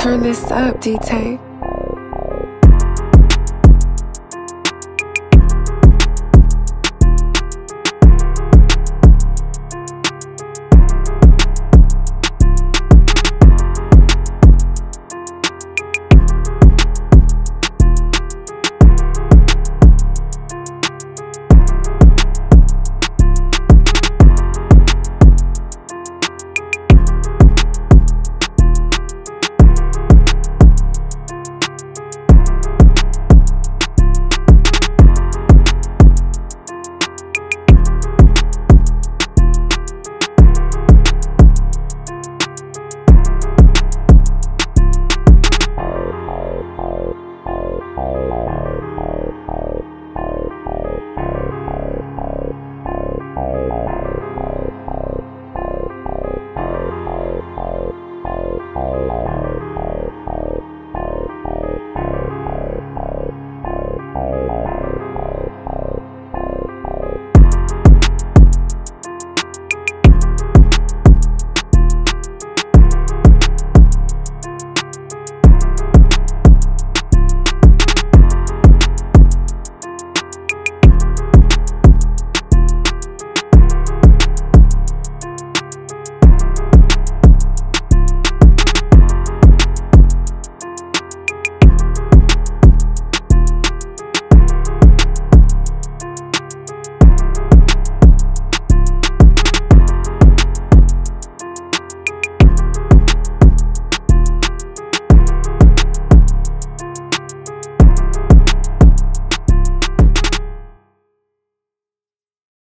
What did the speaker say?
Turn this up, DTAE.